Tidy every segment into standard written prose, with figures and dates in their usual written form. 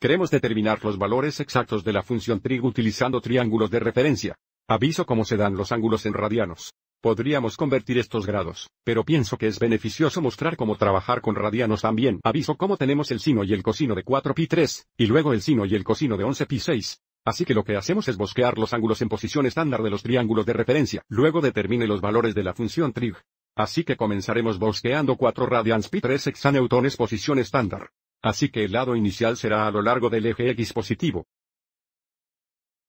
Queremos determinar los valores exactos de la función trig utilizando triángulos de referencia. Aviso cómo se dan los ángulos en radianos. Podríamos convertir estos grados, pero pienso que es beneficioso mostrar cómo trabajar con radianos también. Aviso cómo tenemos el sino y el cosino de 4π3, y luego el sino y el cosino de 11π6. Así que lo que hacemos es bosquear los ángulos en posición estándar de los triángulos de referencia. Luego determine los valores de la función trig. Así que comenzaremos bosqueando 4 radians π3 hexanewtones posición estándar. Así que el lado inicial será a lo largo del eje X positivo.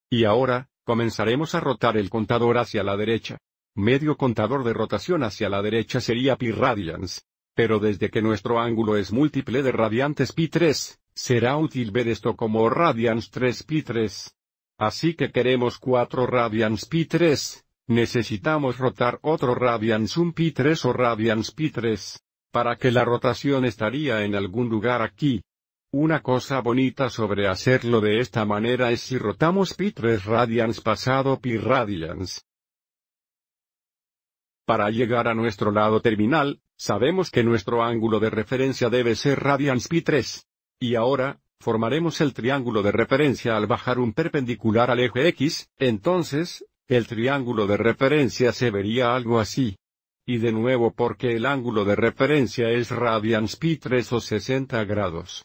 Y ahora, comenzaremos a rotar el contador hacia la derecha. Medio contador de rotación hacia la derecha sería pi radians. Pero desde que nuestro ángulo es múltiple de radiantes pi3, será útil ver esto como radians 3π3. Así que queremos 4 radians pi3, necesitamos rotar otro radians 1π3 o radians pi3, para que la rotación estaría en algún lugar aquí. Una cosa bonita sobre hacerlo de esta manera es si rotamos pi3 radians pasado pi radians. Para llegar a nuestro lado terminal, sabemos que nuestro ángulo de referencia debe ser radians pi3. Y ahora, formaremos el triángulo de referencia al bajar un perpendicular al eje X, entonces, el triángulo de referencia se vería algo así. Y de nuevo porque el ángulo de referencia es radians pi3 o 60 grados.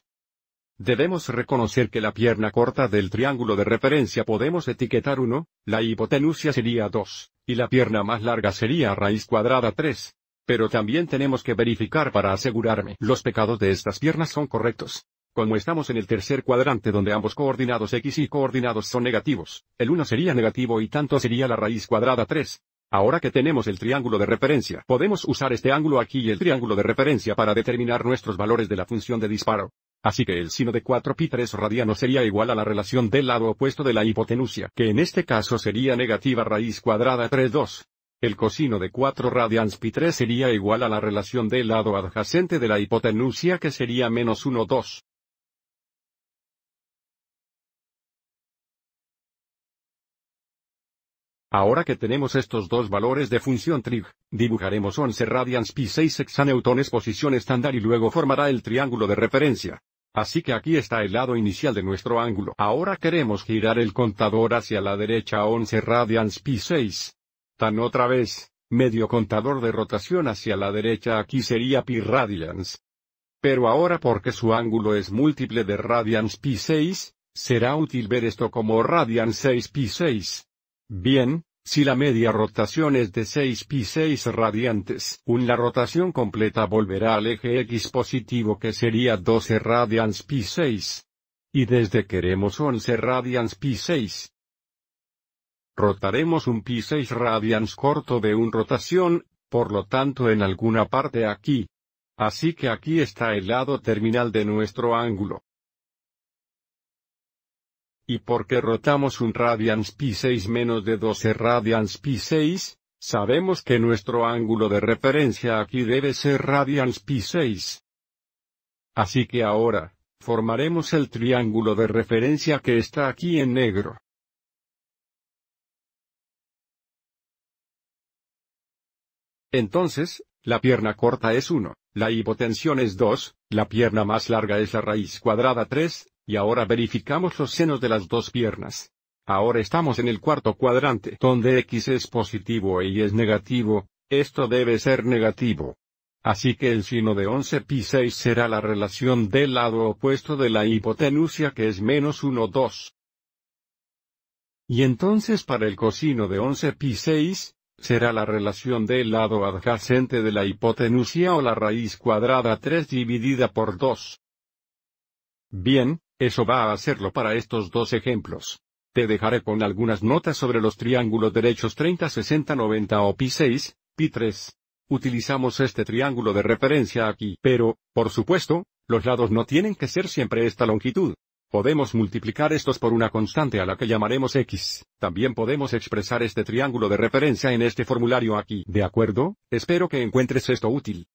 Debemos reconocer que la pierna corta del triángulo de referencia podemos etiquetar 1, la hipotenusa sería 2, y la pierna más larga sería raíz cuadrada 3. Pero también tenemos que verificar para asegurarme los pecados de estas piernas son correctos. Como estamos en el tercer cuadrante donde ambos coordinados x y coordinados son negativos, el 1 sería negativo y tanto sería la raíz cuadrada 3. Ahora que tenemos el triángulo de referencia, podemos usar este ángulo aquí y el triángulo de referencia para determinar nuestros valores de la función de disparo. Así que el sino de 4π3 radiano sería igual a la relación del lado opuesto de la hipotenusa, que en este caso sería negativa raíz cuadrada 3/2. El cosino de 4 radians π3 sería igual a la relación del lado adyacente de la hipotenusa, que sería menos 1/2. Ahora que tenemos estos dos valores de función trig, dibujaremos 11 radians pi6 hexanewtones posición estándar y luego formará el triángulo de referencia. Así que aquí está el lado inicial de nuestro ángulo. Ahora queremos girar el contador hacia la derecha a 11 radians pi6. Tan otra vez, medio contador de rotación hacia la derecha aquí sería pi radians. Pero ahora porque su ángulo es múltiple de radians pi6, será útil ver esto como radians 6π6. Bien, si la media rotación es de 6π6 radiantes, la rotación completa volverá al eje X positivo, que sería 12 radians pi6. Y desde queremos 11 radians pi6. Rotaremos un pi6 radians corto de 1 rotación, por lo tanto en alguna parte aquí. Así que aquí está el lado terminal de nuestro ángulo. Y porque rotamos un radians pi6 menos de 12 radians pi6, sabemos que nuestro ángulo de referencia aquí debe ser radians pi6. Así que ahora, formaremos el triángulo de referencia que está aquí en negro. Entonces, la pierna corta es 1, la hipotensión es 2, la pierna más larga es la raíz cuadrada 3, y ahora verificamos los senos de las dos piernas. Ahora estamos en el cuarto cuadrante donde X es positivo e Y es negativo, esto debe ser negativo. Así que el sino de 11π6 será la relación del lado opuesto de la hipotenusa, que es menos 1/2. Y entonces para el cosino de 11π6, será la relación del lado adyacente de la hipotenusa o la raíz cuadrada 3 dividida por 2. Bien. Eso va a hacerlo para estos dos ejemplos. Te dejaré con algunas notas sobre los triángulos derechos 30, 60, 90 o pi6, pi3. Utilizamos este triángulo de referencia aquí, pero, por supuesto, los lados no tienen que ser siempre esta longitud. Podemos multiplicar estos por una constante a la que llamaremos X. También podemos expresar este triángulo de referencia en este formulario aquí. ¿De acuerdo? Espero que encuentres esto útil.